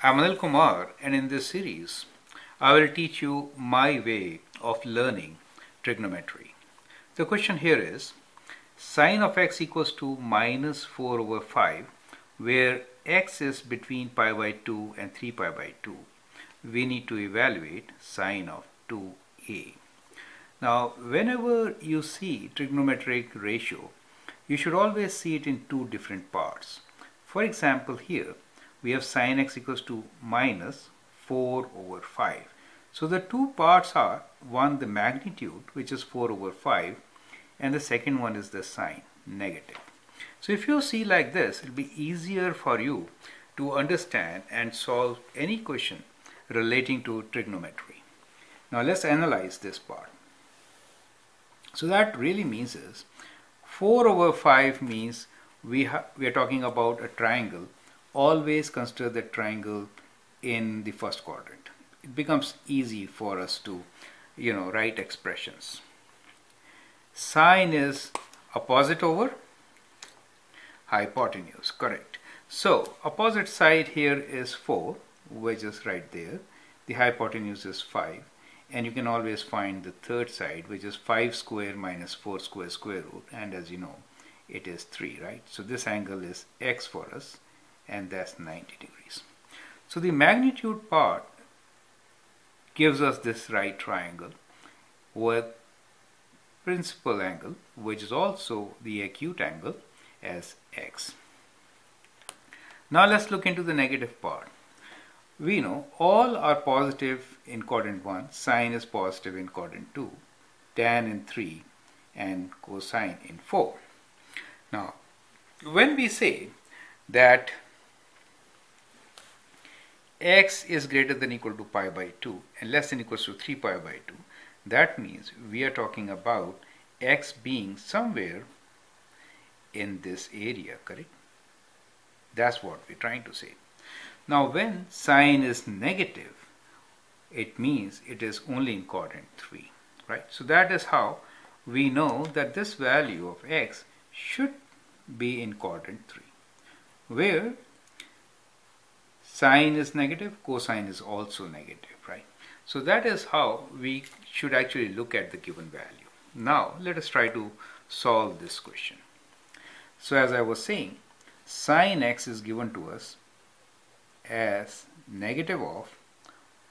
I am Anil Kumar, and in this series I will teach you my way of learning trigonometry. The question here is sine of x equals to minus 4 over 5 where x is between pi by 2 and 3 pi by 2. We need to evaluate sine of 2a. Now whenever you see trigonometric ratio, you should always see it in two different parts. For example, here we have sine x equals to minus 4 over 5. So the two parts are, one, the magnitude, which is 4 over 5, and the second one is the sign, negative. So if you see like this, it will be easier for you to understand and solve any question relating to trigonometry. Now let's analyze this part. So that really means is 4 over 5 means we are talking about a triangle. Always consider the triangle in the first quadrant. It becomes easy for us to write expressions. Sine is opposite over hypotenuse, correct. So opposite side here is 4, which is right there. The hypotenuse is 5, and you can always find the third side, which is 5 square minus 4 square square root, and as you know it is 3, right? So this angle is x for us, and that's 90 degrees. So the magnitude part gives us this right triangle with principal angle, which is also the acute angle, as x. Now let's look into the negative part. We know all are positive in quadrant 1, sine is positive in quadrant 2, tan in 3, and cosine in 4. Now when we say that x is greater than or equal to pi by 2 and less than or equals to 3 pi by 2, that means we are talking about x being somewhere in this area, correct? That's what we're trying to say. Now when sine is negative, it means it is only in quadrant 3, right? So that is how we know that this value of x should be in quadrant 3, where sine is negative, cosine is also negative, right? So that is how we should actually look at the given value. Now let us try to solve this question. So as I was saying, sine x is given to us as negative of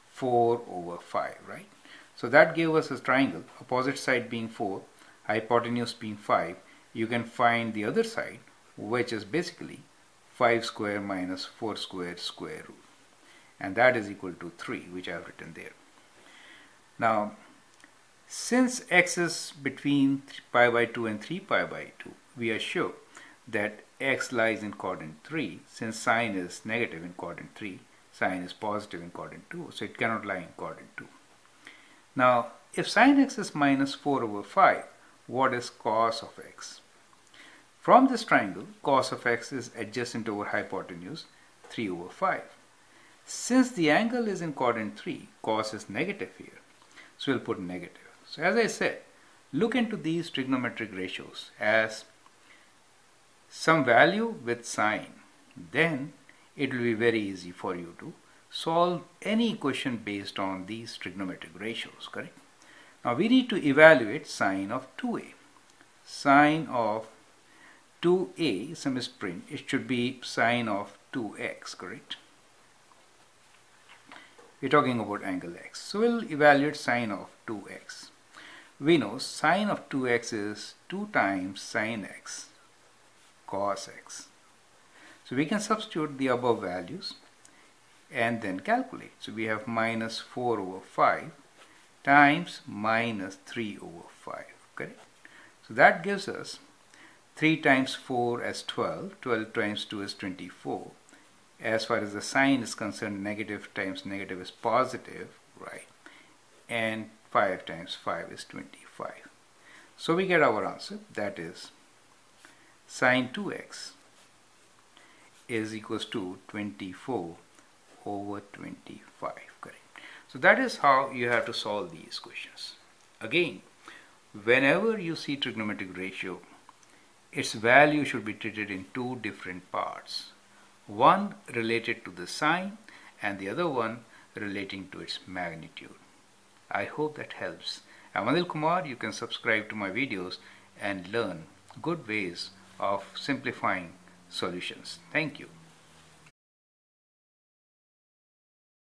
4 over 5, right? So that gave us a triangle, opposite side being 4, hypotenuse being 5. You can find the other side, which is basically 5 square minus 4 square square root, and that is equal to 3, which I have written there. Now since x is between pi by 2 and 3 pi by 2, we are sure that x lies in quadrant 3, since sine is negative in quadrant 3, sine is positive in quadrant 2, so it cannot lie in quadrant 2. Now if sine x is minus 4 over 5, what is cos of x? From this triangle, cos of x is adjacent over hypotenuse, 3 over 5. Since the angle is in quadrant 3, cos is negative here, so we'll put negative. So as I said, look into these trigonometric ratios as some value with sine, then it will be very easy for you to solve any equation based on these trigonometric ratios, correct? Now we need to evaluate sine of 2a. Sine of 2a is a misprint, it should be sine of 2x, correct? We're talking about angle x, so we'll evaluate sine of 2x. We know sine of 2x is 2 times sine x cos x. So we can substitute the above values and then calculate. So we have minus 4 over 5 times minus 3 over 5, correct? So that gives us 3 times 4 as 12, 12 times 2 is 24. As far as the sine is concerned, negative times negative is positive, right? And 5 times 5 is 25. So we get our answer, that is sine 2x is equals to 24 over 25, correct? So that is how you have to solve these questions. Again, whenever you see trigonometric ratio, its value should be treated in two different parts. One related to the sine and the other one relating to its magnitude. I hope that helps. I'm Anil Kumar. You can subscribe to my videos and learn good ways of simplifying solutions. Thank you.